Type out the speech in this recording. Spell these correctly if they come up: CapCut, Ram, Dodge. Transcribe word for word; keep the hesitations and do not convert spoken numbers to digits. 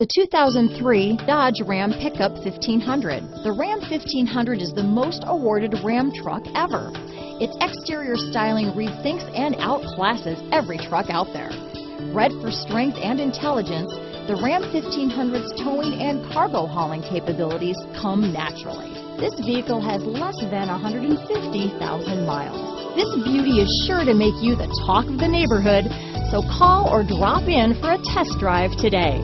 The two thousand three Dodge Ram Pickup fifteen hundred. The Ram fifteen hundred is the most awarded Ram truck ever. Its exterior styling rethinks and outclasses every truck out there. Bred for strength and intelligence, the Ram fifteen hundred's towing and cargo hauling capabilities come naturally. This vehicle has less than one hundred fifty thousand miles. This beauty is sure to make you the talk of the neighborhood, so call or drop in for a test drive today.